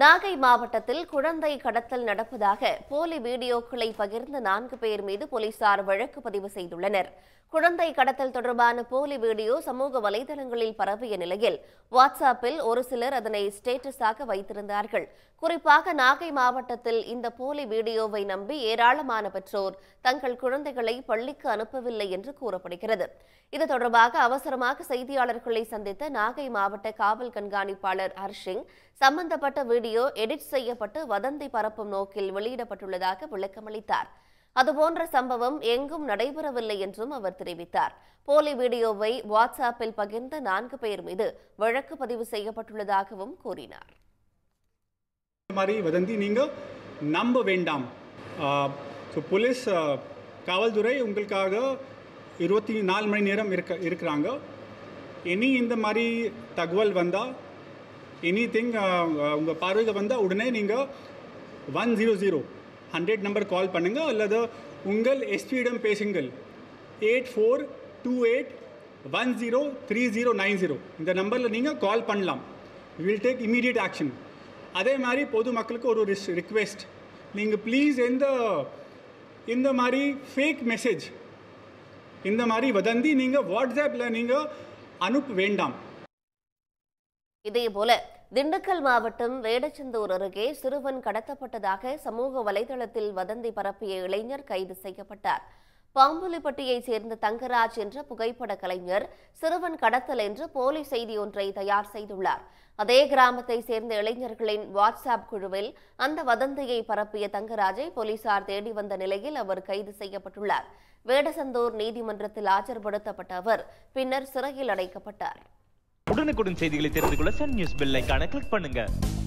நாகை மாவட்டத்தில் குழந்தை கடத்தல் நடப்பதாக போலி வீடியோக்களை பகிர்ந்த 4 பேர் மீது போலீசார் வழக்கு பதிவு செய்துள்ளனர். குழந்தை கடத்தல் தொடர்பான போலி வீடியோ சமூக வலைதளங்களில் பரவிய நிலையில் வாட்ஸ்அப்பில் ஒரு சிலர் அதனை ஸ்டேட்டஸாக வைத்திருந்தார்கள். குறிப்பாக நாகை மாவட்டத்தில் இந்த போலி வீடியோவை நம்பி ஏராளமான பெற்றோர் தங்கள் குழந்தைகளை பள்ளிக்கு அனுப்பவில்லை என்று கூறப்படுகிறது. இது தொடர்பாக அவசரமாக செய்தியாளர்களை சந்தித்த நாகை மாவட்ட காவல் கண்காணிப்பாளர் ஹர்ஷிங் சம்பந்தப்பட்ட வீடியோ எடிட் செய்யப்பட்டு வதந்தி பரப்பும் நோக்கில் வெளியிடப்பட்டுள்ளதாக விளக்கமளித்தார். அதுபோன்ற சம்பவம் எங்கும் நடைபெறவில்லை என்றும் அவர் தெரிவித்தார். போலி வீடியோவை வாட்ஸ்அப்பில் பகிர்ந்த 4 பேர் மீது வழக்கு பதிவு செய்யப்பட்டுள்ளதாகவும் கூறினார். போலீஸ் காவல்துறை உங்களுக்காக 24 மணி நேரம் இருக்கிறாங்க. இனி இந்த மாதிரி தகவல் வந்தா எனிதிங் உங்கள் பார்வைக்கு வந்தால் உடனே நீங்கள் 100 நம்பர் கால் பண்ணுங்கள் அல்லது உங்கள் எஸ்பியிடம் பேசுங்கள் 8428103090 இந்த நம்பரில் நீங்கள் கால் பண்ணலாம். We will take immediate action. அதே மாதிரி பொதுமக்களுக்கு ஒரு ரிக்வெஸ்ட், நீங்கள் ப்ளீஸ் இந்த மாதிரி ஃபேக் மெசேஜ் இந்த மாதிரி வதந்தி நீங்கள் வாட்ஸ்அப்பில் நீங்கள் அனுப்ப வேண்டாம். இதேபோல திண்டுக்கல் மாவட்டம் வேடச்சந்தூர் அருகே சிறுவன் கடத்தப்பட்டதாக சமூக வலைதளத்தில் வதந்தி பரப்பிய இளைஞர் கைது செய்யப்பட்டார். பாம்புலிப்பட்டியைச் சேர்ந்த தங்கராஜ் என்ற புகைப்பட கலைஞர் சிறுவன் கடத்தல் என்று போலி செய்தி ஒன்றை தயார் செய்துள்ளார். அதே கிராமத்தை சேர்ந்த இளைஞர்களின் வாட்ஸ்அப் குழுவில் அந்த வதந்தியை பரப்பிய தங்கராஜை போலீசார் தேடி வந்த நிலையில் அவர் கைது செய்யப்பட்டுள்ளார். வேடச்சந்தூர் நீதிமன்றத்தில் ஆஜர்படுத்தப்பட்ட அவர் பின்னர் சிறையில் அடைக்கப்பட்டார். உடனுக்குடன் செய்திகளை தெரிந்து கொள்ள சன் நியூஸ் பெல் ஐகானை கிளிக் பண்ணுங்க.